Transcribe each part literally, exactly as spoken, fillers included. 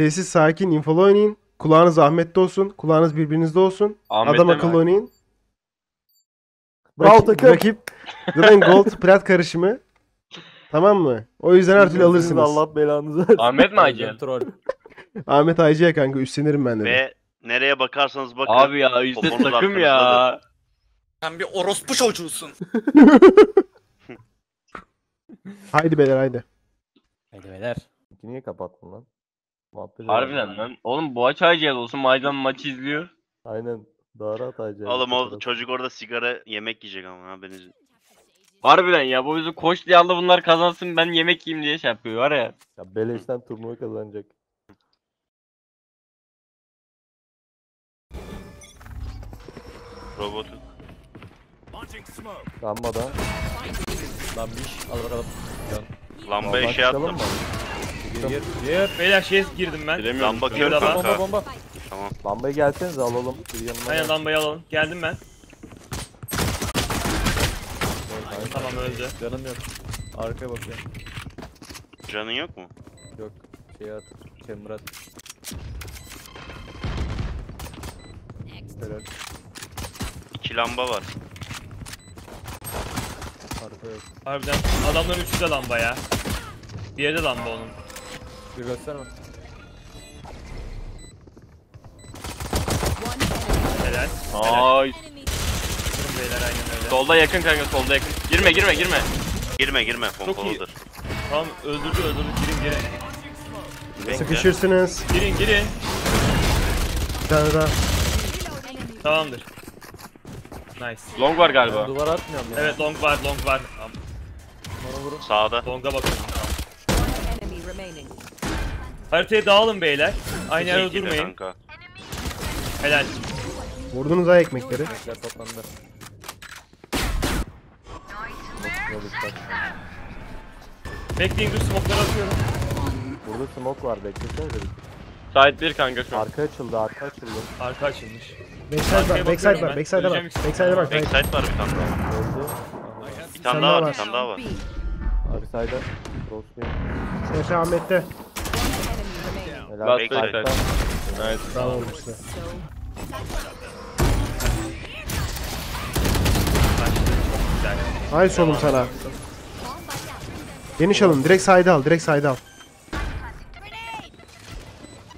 Sessiz, sakin, infolu oynayın. Kulağınız Ahmet'te olsun. Kulağınız birbirinizde olsun. Ahmet adam akıllı oynayın. Rakip, rakip zaten gold plat karışımı. Tamam mı? O yüzden her türlü alırsınız. Allah belanızı versin. Ahmet mi Aycı? Ahmet Aycı'ya kanka üstlenirim ben de. Ve nereye bakarsanız bakın. Abi ya yüzde takım ya. Sen bir orospu çocuğusun. Haydi beyler haydi. Haydi beyler. Niye kapattın lan? Harbiden lan. Oğlum Boğaç Aycı'ya olsun. Maydan maçı izliyor. Aynen. Doğru Aycı'ya. Oğlum o çocuk orada sigara yemek yiyecek ama haberiniz. Harbiden ya bu bizim koç diye aldı bunlar kazansın ben yemek yiyeyim diye şey yapıyor var ya. Ya beleşten turnuva kazanacak. Robotu. Lambada. Lambiş al bakalım. Lambaya şey attım. Gir gir. Beyler şeye girdim ben. Lamba kör kanka. Bomba. Tamam. Lambayı gelsenize alalım. Aynen lambayı alalım. Geldim ben. Tamam öldü. Canım yok. Arkaya bakıyorum. Canın yok mu? Yok. Şey at. Kemir at. İki lamba var. Arka yok. Harbiden adamların üçü de lamba ya. Diğeri de lamba onun. Bir gösterme. Helal. Helal. Nice. Beyler, solda yakın kanka solda yakın. Girme girme girme. Girme girme. Pompalıdır. Tamam öldürdü öldürdü. Girin girin. Sıkışırsınız. Girin girin. Bir tane daha. Tamamdır. Nice. Long var galiba. Ben duvar atmıyorum ya. Evet long var long var. Tamam. Sağda. Long'a bakıyorum. Haritayı dağılın beyler. Aynı yerde durmayın. Kanka. Helal. Vurdunuz ay ekmekleri. Ekmekler toplandı. Bekleyin dur smoke'ları atıyorum. Burada smoke var beklesene dedik. Side bir kanka şu an. Arka açıldı arka açıldı. Arka açılmış. Backside var backside var backside'e bak. Backside'e bak. Backside var bir tane daha. Öldü. Bir tane daha var bir tane daha var. Backside'e. Sefer Ahmet'te. Helal. Backside. Nice. Bravo işte. Ay solum sana. Geniş alın. Direkt side al. Direkt side al.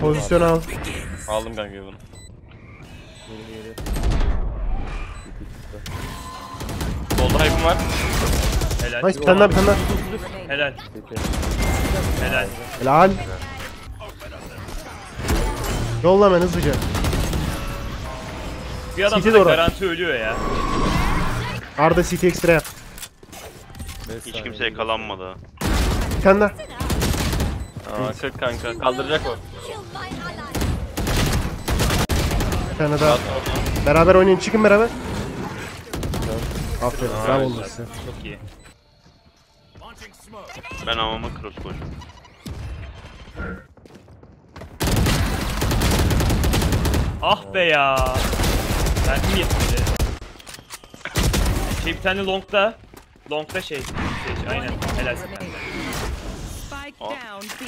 Pozisyon al. Aldım kanka bunu. Solda hype'ım var. Helal. Nice. Bir tane daha bir tane daha. Helal. Helal. Helal. Yolla ben hızlıca. Bir adam garanti ölüyor ya. Arda C T ekstra yap. Hiç kimse yakalanmadı ha. Bir tane daha. Aa kırk kanka. Kaldıracak o. Bir tane daha. Beraber oynayın. Çıkın beraber. Aferin. Bravo oldu size. Çok iyi. Ben amama cross koşum. Ah be ya. Ben iyi şey bir tane long'da, long'da şey, şey, şey aynen helal sen bende.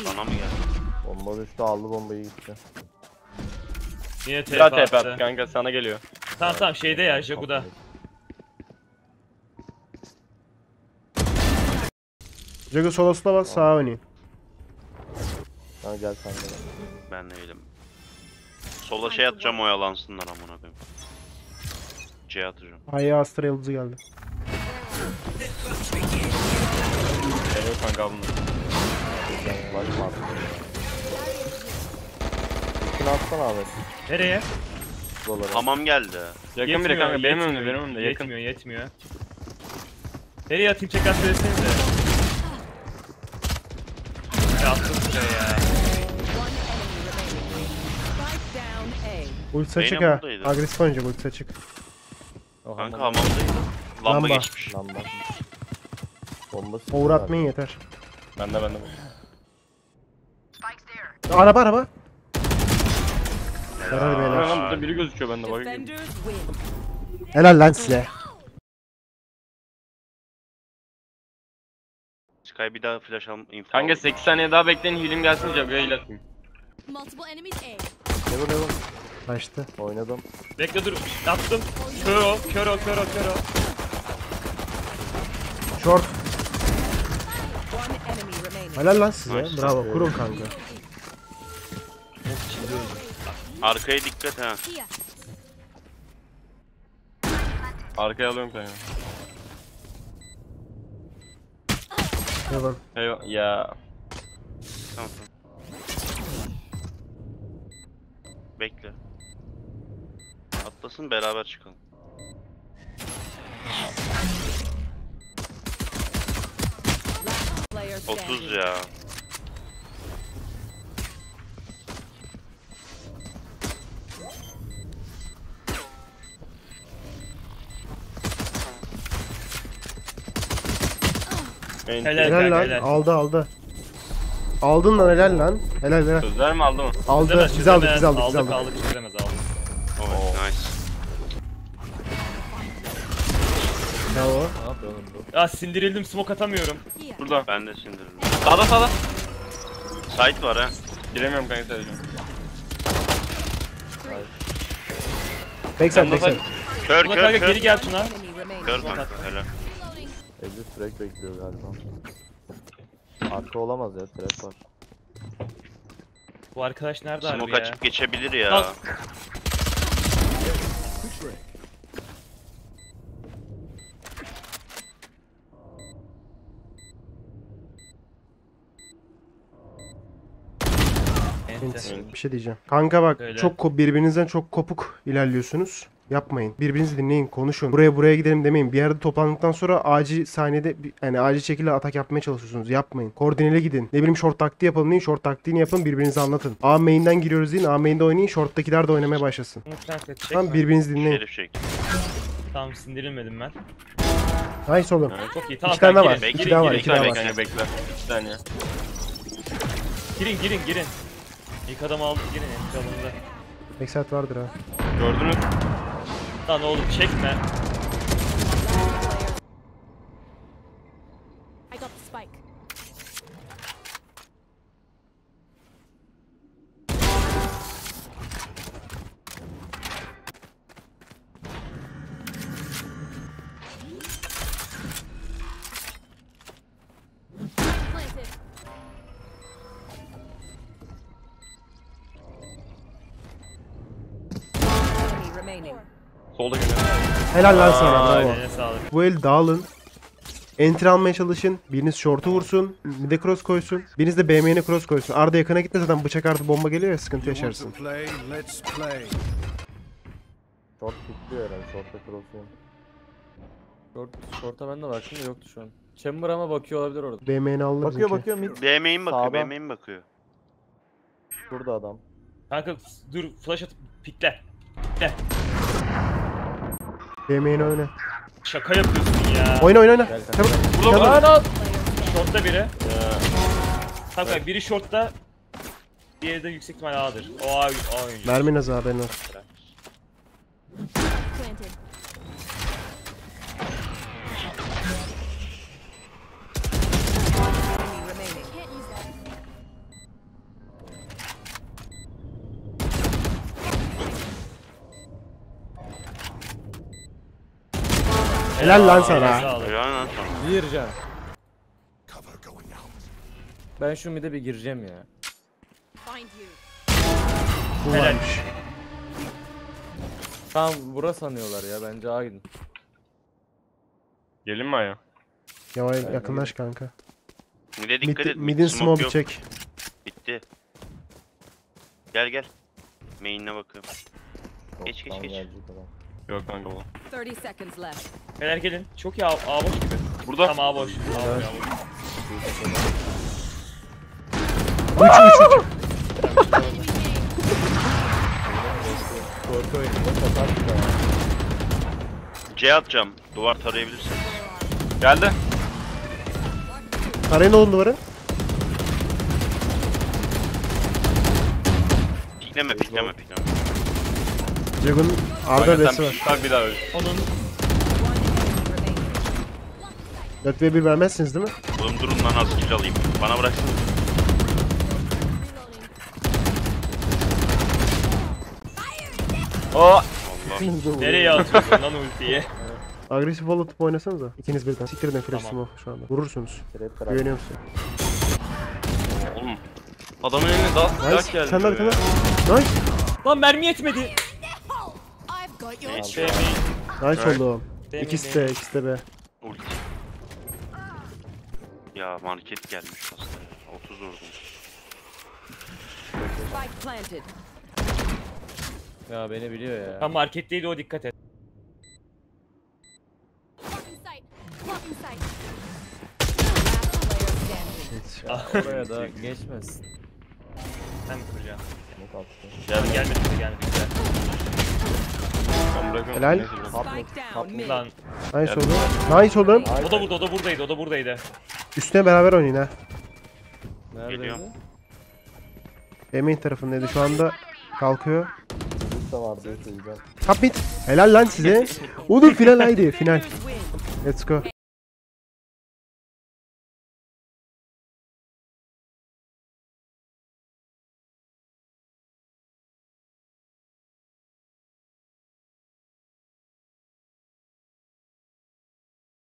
Bana mı geldi? Bomba düştü aldı bombayı gitti. Yine T P attı. Kanka sana geliyor. Tamam tamam şeyde ya Jagu'da. Jagu solosuna bas sağa oynayın. Tamam gel kanka. Ben neydim? Sola şey atacağım oyalansınlar amına koyayım. C'ye atacağım. Hayya Astra yıldızı geldi. Evet kanka bunu. İkini atsana abi. Nereye? Dolara. Hamam geldi. Yakın biri kanka benim önümde benim önümde. Yetmiyor yetmiyor. Nereye atayım çeker söylesenize. Ne attın buraya ya. Ultisi açık ha. Agresif oynayacak ultisi açık. O kanka hamamdaydı. Lamba, lamba geçmiş. Lamba. Bombası. Uğratmayın yeter. Bende bende. Araba araba. Helal beyler. Lan burada biri gözüküyor bende bakayım. Helal lan size. Sky bir daha flash al. Kanka sekiz saniye daha bekleyin healim gelsin Jagu'ya ileteyim. Multiple enemies A. Level level. Kaçtı. Oynadım. Bekle dur. Yaptım. Kör o, kör o, kör o, kör o. Short. Helal lan size. Nice. Bravo. Kurun kanka. Arkaya dikkat ha. Arkaya alıyorum kanka. Eyvallah. Eyvallah. Ya. Tamam. Bekle. Atlasın beraber çıkalım. otuz ya. Helal, helal lan, helal. Aldı aldı. Aldın lan, helal lan. Helal helal. Sözler mi aldı mı? Aldı, biz aldık, biz aldık, biz aldık. Aldık, aldık, çözemez, aldık. Oh, nice. Bravo. Ya sindirildim, smoke atamıyorum. Burada. Ben de sindirildim. Sağda sağda. Site var ha. Giremiyorum kanka söyleyeceğim. Backside, backside. Kör, kör, kör. Geri gel Tuna. Kör kanka, helal. Ezil frag bekliyor galiba. Arka olamaz ya, frag var. Bu arkadaş nerede abi ya? Smoke açıp geçebilir ya. Bir şey diyeceğim. Kanka bak, öyle. Çok birbirinizden çok kopuk ilerliyorsunuz. Yapmayın. Birbirinizi dinleyin, konuşun. Buraya buraya gidelim demeyin. Bir yerde toplandıktan sonra acil sahnede yani acil şekilde atak yapmaya çalışıyorsunuz. Yapmayın. Koordineli gidin. Ne bileyim short taktiği yapalım deyin. Short taktiğini yapın, birbirinize anlatın. A main'den giriyoruz deyin. A main'de oynayın. Shorttakiler de oynamaya başlasın. Tamam, birbirinizi dinleyin. Tamam, sindirilmedim ben. Nice oğlum. Evet, çok iyi. Tamam, iki tane daha var. Bekle, iki daha var. İki tane var. Bekle. İki tane. Girin girin girin. İlk adamı aldık, girin en çalımda. Backside vardır ha. Gördünüz. Lan oğlum çekme. I got the spike. Solda geliyor. Helal lan sana. Bravo. Bu el dağılın. Enter almaya çalışın. Biriniz short'u vursun. Bir de cross koysun. Biriniz de B M'ye cross koysun. Arda yakına gitme, zaten bıçak artı bomba geliyor ya, sıkıntı yaşarsın. Play, play. Short bitti herhalde. Short'a cross'u. Short, short'a ben de var. Şimdi yoktu şu an. Chamber ama bakıyor olabilir orada. B M'ni aldı. Bakıyor bakıyor. B M'ye mi bakıyor? B M'ye mi bakıyor? Burada adam. Kanka dur, flash atıp pikle. Pikle. Yemeğini öyle. Şaka yapıyorsun ya. Oyna oyna oyna. Çabuk. Burada short'ta biri. Tamam evet. Biri short'ta. Diğeri de yüksek ihtimal A'dır. O A, A oyuncu. Mermin az abi, benim o. Helal lan sana. Helal lan sana. Gireceğim. Ben şu mid'e bir gireceğim ya. Helal. Tam bura sanıyorlar ya, bence A gidin. Gelin mi A'ya? Yavaş yakınlaş kanka. Mid'e dikkat et. Mid'in smoke'u çek. Bitti. Gel gel. Main'ine bakıyorum. Geç geç geç. Yok kanka bu. Helal, gelin. Çok iyi, A boş gibi. Burada. Tamam, A boş. A boş. üç üç üç. C atacağım. Duvar tarayabilirsiniz. Geldi. Tarayın oğlum duvarı. Pikleme pikleme pikleme. Jagun Arda B'si var. Bak bir daha öyle. Onun. dört ve bir vermezsiniz değil mi? Oğlum durun lan, az kill alayım. Bana bıraksın. Aa! Nereye atıyorsun lan ultiyi? Agresif valla tıp oynasanıza. İkiniz birden siktirden flash tamam. Smoke şu anda. Vurursunuz. Güveniyorum size. Oğlum. Adamın eline daha sıcak geldi. Sen de nice. Lan mermi yetmedi. Nice oldu oğlum. İkisi de, ikisi de be. Ya market gelmiş aslında. otuz vurdum. Ya beni biliyor ya. Tam marketteydi o, dikkat et. Oraya da geçmez. Sen kuracağım. Geldi gelmedi gelmedi. Helal. Lan. Nice oldum. Nice oldum. O da burada, o da buradaydı, o da buradaydı. Üstüne beraber oynayın ha. Geliyorum. Emin tarafındaydı şu anda. Kalkıyor. Kapit. Helal lan size. Oğlum final haydi, final. Let's go.